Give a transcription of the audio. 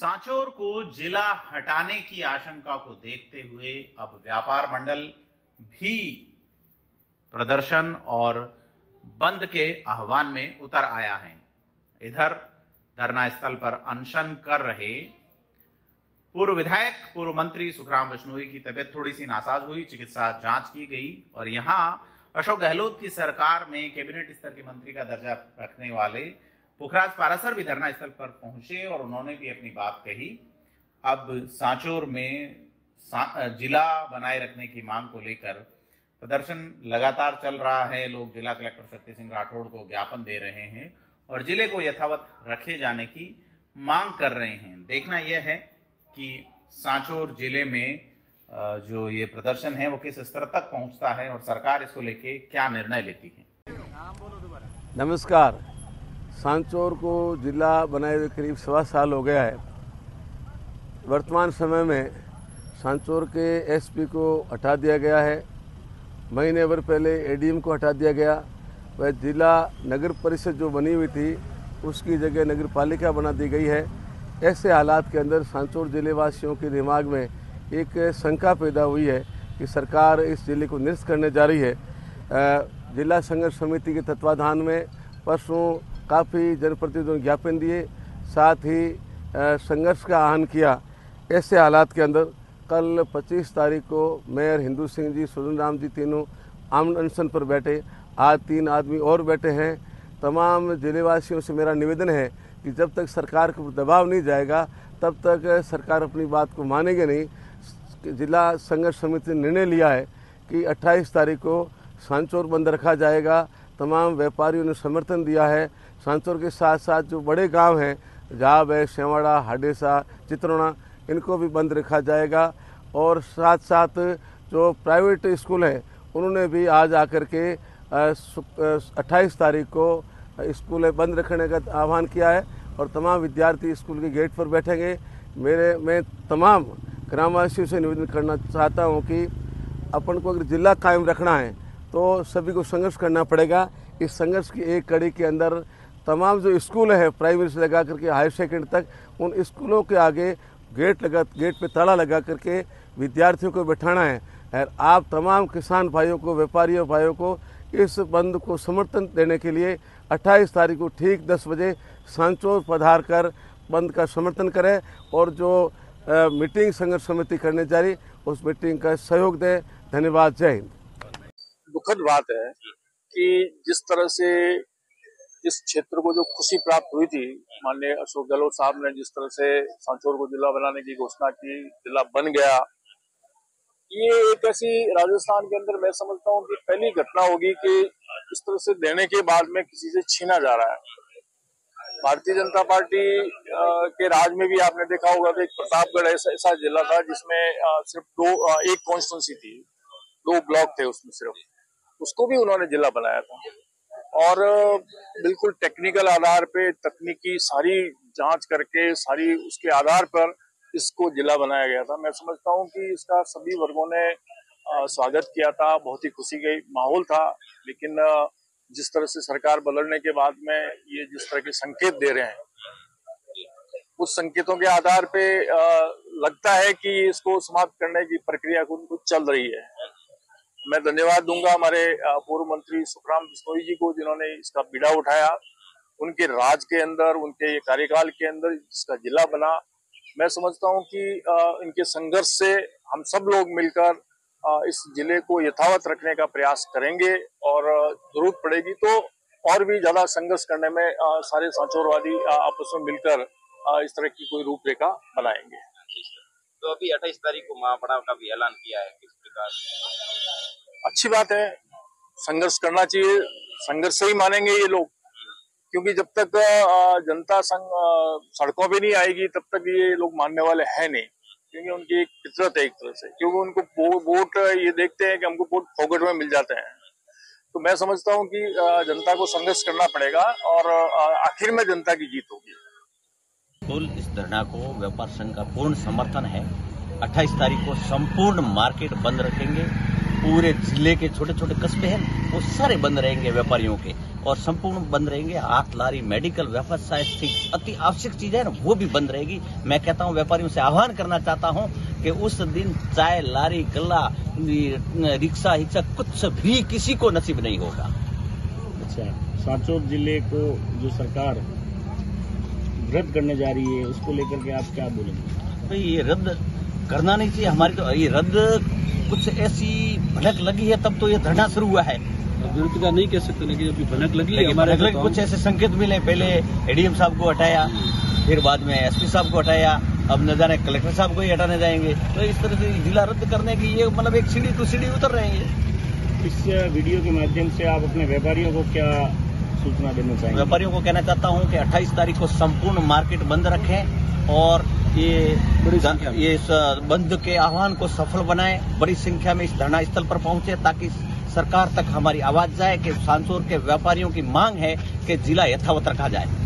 सांचौर को जिला हटाने की आशंका को देखते हुए अब व्यापार मंडल भी प्रदर्शन और बंद के आह्वान में उतर आया है। इधर धरना स्थल पर अनशन कर रहे पूर्व विधायक पूर्व मंत्री सुखराम विश्नोई की तबीयत थोड़ी सी नासाज हुई, चिकित्सा जांच की गई और यहाँ अशोक गहलोत की सरकार में कैबिनेट स्तर के मंत्री का दर्जा रखने वाले पुखराज पारासर भी धरना स्थल पर पहुंचे और उन्होंने भी अपनी बात कही। अब सांचौर में जिला बनाए रखने की मांग को लेकर प्रदर्शन लगातार चल रहा है। लोग जिला कलेक्टर शक्ति सिंह राठौड़ को ज्ञापन दे रहे हैं और जिले को यथावत रखे जाने की मांग कर रहे हैं। देखना यह है कि सांचौर जिले में जो ये प्रदर्शन है वो किस स्तर तक पहुंचता है और सरकार इसको लेके क्या निर्णय लेती है। नमस्कार। सांचौर को जिला बनाए हुए करीब 7.25 साल हो गया है। वर्तमान समय में सांचौर के एसपी को हटा दिया गया है, महीने भर पहले एडीएम को हटा दिया गया, वह जिला नगर परिषद जो बनी हुई थी उसकी जगह नगर पालिका बना दी गई है। ऐसे हालात के अंदर सांचौर जिले वासियों के दिमाग में एक शंका पैदा हुई है कि सरकार इस जिले को निरस्त करने जा रही है। जिला संघर्ष समिति के तत्वाधान में परसों काफ़ी जनप्रतिनिधियों ने ज्ञापन दिए, साथ ही संघर्ष का आह्वान किया। ऐसे हालात के अंदर कल 25 तारीख को मेयर हिंदू सिंह जी, सुजन राम जी तीनों आमरण अनशन पर बैठे, आज 3 आदमी और बैठे हैं। तमाम जिलेवासियों से मेरा निवेदन है कि जब तक सरकार को दबाव नहीं जाएगा तब तक सरकार अपनी बात को मानेगी नहीं। जिला संघर्ष समिति ने निर्णय लिया है कि 28 तारीख को सांचौर बंद रखा जाएगा। तमाम व्यापारियों ने समर्थन दिया है। सांचौर के साथ साथ जो बड़े गांव हैं, जाब है, शेवाड़ा, हाडेसा, चित्रोना, इनको भी बंद रखा जाएगा और साथ साथ जो प्राइवेट स्कूल हैं उन्होंने भी आज आकर के 28 तारीख को स्कूलें बंद रखने का आह्वान किया है और तमाम विद्यार्थी स्कूल के गेट पर बैठेंगे। मैं तमाम ग्रामवासियों से निवेदन करना चाहता हूं कि अपन को अगर जिला कायम रखना है तो सभी को संघर्ष करना पड़ेगा। इस संघर्ष की एक कड़ी के अंदर तमाम जो स्कूल है, प्राइमरी से लगा करके हायर सेकेंडरी तक, उन स्कूलों के आगे गेट पे ताला लगा करके विद्यार्थियों को बैठाना है। और आप तमाम किसान भाइयों को, व्यापारियों भाइयों को इस बंद को समर्थन देने के लिए 28 तारीख को ठीक 10 बजे सांचौर पधार कर बंद का समर्थन करें और जो मीटिंग संघर्ष समिति करने जा रही उस मीटिंग का सहयोग दें। धन्यवाद। जय हिंद। दुखद बात है कि जिस तरह से इस क्षेत्र को जो खुशी प्राप्त हुई थी, माननीय अशोक गहलोत साहब ने जिस तरह से सांचौर को जिला बनाने की घोषणा की, जिला बन गया, ये एक ऐसी राजस्थान के अंदर मैं समझता हूँ कि पहली घटना होगी कि इस तरह से देने के बाद में किसी से छीना जा रहा है। भारतीय जनता पार्टी के राज में भी आपने देखा होगा कि प्रतापगढ़ ऐसा जिला था जिसमें सिर्फ एक कॉन्स्टिट्यूंसी थी, 2 ब्लॉक थे उसमें सिर्फ, उसको भी उन्होंने जिला बनाया था और बिल्कुल टेक्निकल आधार पे, तकनीकी सारी जांच करके, सारी उसके आधार पर इसको जिला बनाया गया था। मैं समझता हूँ कि इसका सभी वर्गों ने स्वागत किया था, बहुत ही खुशी का माहौल था। लेकिन जिस तरह से सरकार बदलने के बाद में ये जिस तरह के संकेत दे रहे हैं, उस संकेतों के आधार पे लगता है कि इसको समाप्त करने की प्रक्रिया उनको चल रही है। मैं धन्यवाद दूंगा हमारे पूर्व मंत्री सुखराम विश्नोई जी को, जिन्होंने इसका बीड़ा उठाया। उनके राज के अंदर, उनके ये कार्यकाल के अंदर इसका जिला बना। मैं समझता हूँ कि इनके संघर्ष से हम सब लोग मिलकर इस जिले को यथावत रखने का प्रयास करेंगे और जरूरत पड़ेगी तो और भी ज्यादा संघर्ष करने में सारे सांचौरवादी आपस में मिलकर इस तरह की कोई रूपरेखा बनाएंगे। तो अभी 28 तारीख को महापड़ाव का भी ऐलान किया है, किस प्रकार से? अच्छी बात है, संघर्ष करना चाहिए, संघर्ष से ही मानेंगे ये लोग, क्योंकि जब तक जनता सड़कों पर नहीं आएगी तब तक ये लोग मानने वाले है नहीं, क्योंकि उनकी एक फितरत है एक तरह से, क्योंकि उनको वोट ये देखते हैं कि हमको वोट फोकट में मिल जाते हैं। तो मैं समझता हूं कि जनता को संघर्ष करना पड़ेगा और आखिर में जनता की जीत होगी। कुल इस धरना को व्यापार संघ का पूर्ण समर्थन है। 28 तारीख को संपूर्ण मार्केट बंद रखेंगे, पूरे जिले के छोटे छोटे कस्बे हैं वो सारे बंद रहेंगे व्यापारियों के, और संपूर्ण बंद रहेंगे। हाथ लारी, मेडिकल, व्यवसाय अति आवश्यक चीजें हैं वो भी बंद रहेगी। मैं कहता हूँ व्यापारियों से आह्वान करना चाहता हूँ कि उस दिन चाय, लारी, गल्ला, रिक्शा, हिक्सा कुछ भी किसी को नसीब नहीं होगा। अच्छा, सांचौर जिले को जो सरकार रद्द करने जा रही है उसको लेकर के आप क्या बोलेंगे? तो ये रद्द करना नहीं चाहिए हमारे, तो ये रद्द कुछ ऐसी भनक लगी है तब तो ये धरना शुरू हुआ है, विरोध का नहीं कह सकते ना कि अभी भनक लगी है हमारे। तो कुछ ऐसे संकेत मिले, पहले एडीएम साहब को हटाया, फिर बाद में एसपी साहब को हटाया, अब न जाने कलेक्टर साहब को ही हटाने जाएंगे। तो इस तरह से जिला रद्द करने की ये मतलब एक सीढ़ी टू सीढ़ी उतर रहे हैं। इस वीडियो के माध्यम से आप अपने व्यापारियों को क्या सूचना देना चाहेंगे? व्यापारियों को कहना चाहता हूँ कि 28 तारीख को संपूर्ण मार्केट बंद रखें और ये बंद के आह्वान को सफल बनाएं। बड़ी संख्या में इस धरना स्थल पर पहुंचे ताकि सरकार तक हमारी आवाज जाए कि सांचौर के व्यापारियों की मांग है कि जिला यथावत रखा जाए।